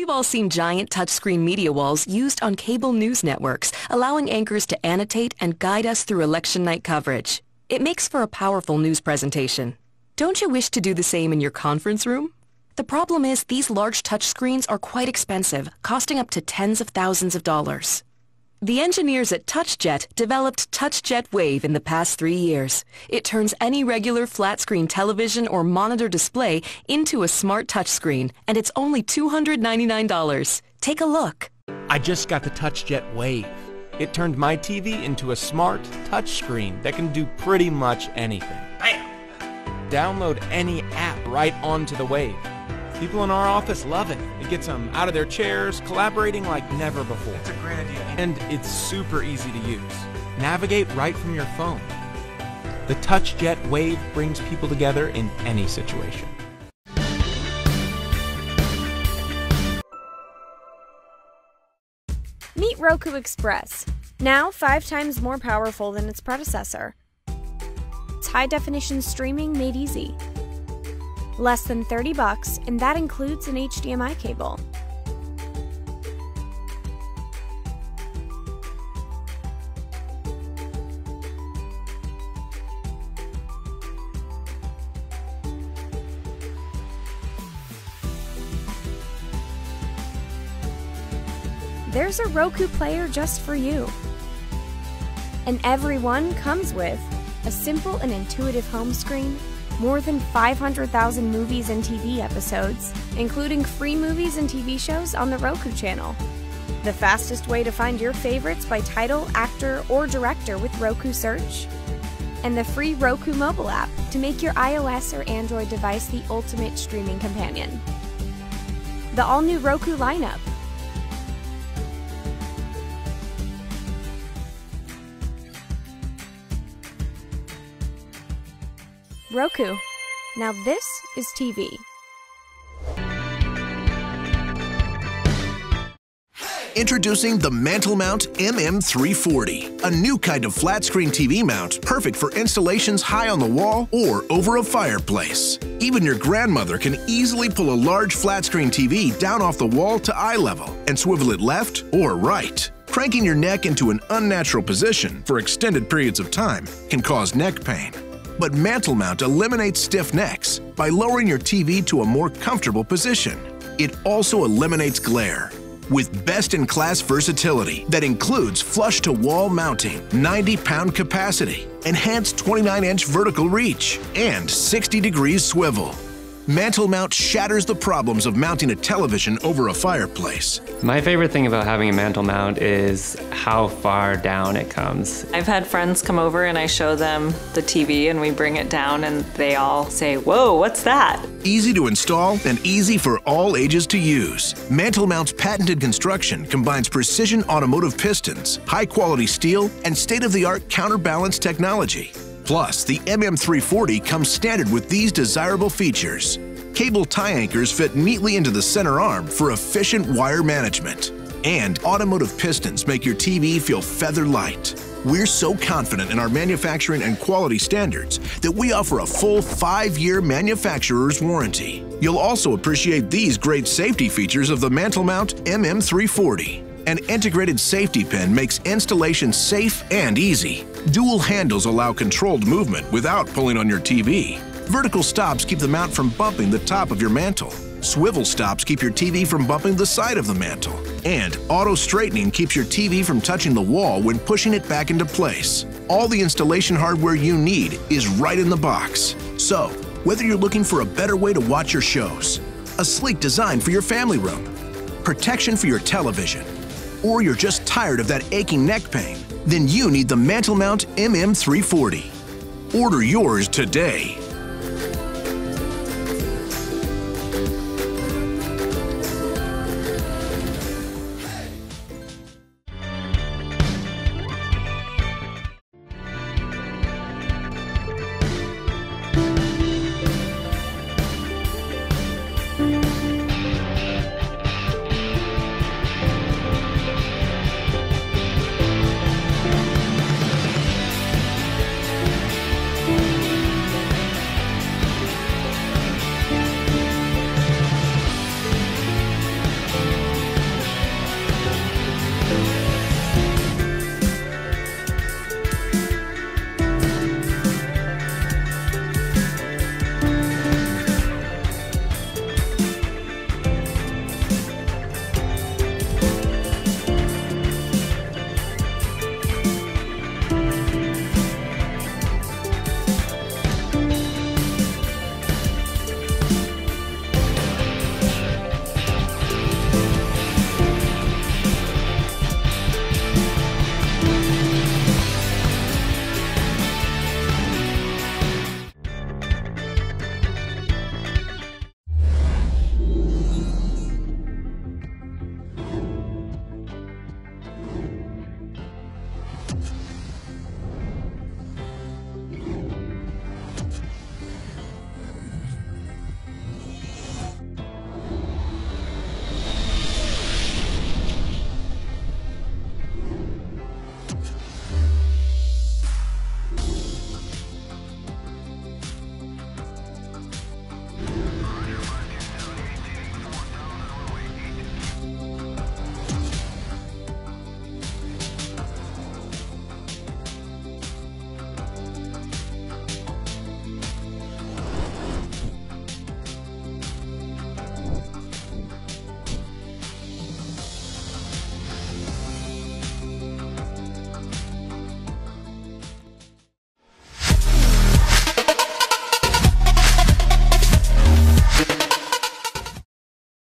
We've all seen giant touchscreen media walls used on cable news networks, allowing anchors to annotate and guide us through election night coverage. It makes for a powerful news presentation. Don't you wish to do the same in your conference room? The problem is these large touchscreens are quite expensive, costing up to tens of thousands of dollars. The engineers at TouchJet developed TouchJet Wave in the past 3 years. It turns any regular flat-screen television or monitor display into a smart touchscreen, and it's only $299. Take a look. I just got the TouchJet Wave. It turned my TV into a smart touchscreen that can do pretty much anything. Bam! Download any app right onto the Wave. People in our office love it. It gets them out of their chairs, collaborating like never before. It's a great idea. And it's super easy to use. Navigate right from your phone. The TouchJet Wave brings people together in any situation. Meet Roku Express, now 5 times more powerful than its predecessor. It's high-definition streaming made easy. Less than $30, and that includes an HDMI cable. There's a Roku player just for you. And every one comes with a simple and intuitive home screen, more than 500,000 movies and TV episodes, including free movies and TV shows on the Roku channel. The fastest way to find your favorites by title, actor, or director with Roku Search. And the free Roku mobile app to make your iOS or Android device the ultimate streaming companion. The all-new Roku lineup. Roku. Now this is TV. Introducing the MantelMount MM340, a new kind of flat-screen TV mount perfect for installations high on the wall or over a fireplace. Even your grandmother can easily pull a large flat-screen TV down off the wall to eye level and swivel it left or right. Cranking your neck into an unnatural position for extended periods of time can cause neck pain. But MantelMount eliminates stiff necks by lowering your TV to a more comfortable position. It also eliminates glare with best-in-class versatility that includes flush-to-wall mounting, 90-pound capacity, enhanced 29-inch vertical reach, and 60-degree swivel. MantelMount shatters the problems of mounting a television over a fireplace. My favorite thing about having a MantelMount is how far down it comes. I've had friends come over and I show them the TV and we bring it down and they all say, "Whoa, what's that?" Easy to install and easy for all ages to use. MantelMount's patented construction combines precision automotive pistons, high-quality steel, and state-of-the-art counterbalance technology. Plus, the MM340 comes standard with these desirable features. Cable tie anchors fit neatly into the center arm for efficient wire management. And automotive pistons make your TV feel feather light. We're so confident in our manufacturing and quality standards that we offer a full 5-year manufacturer's warranty. You'll also appreciate these great safety features of the MantelMount MM340. An integrated safety pin makes installation safe and easy. Dual handles allow controlled movement without pulling on your TV. Vertical stops keep the mount from bumping the top of your mantle. Swivel stops keep your TV from bumping the side of the mantle. And auto straightening keeps your TV from touching the wall when pushing it back into place. All the installation hardware you need is right in the box. So, whether you're looking for a better way to watch your shows, a sleek design for your family room, protection for your television, or you're just tired of that aching neck pain, then you need the MantelMount MM340. Order yours today.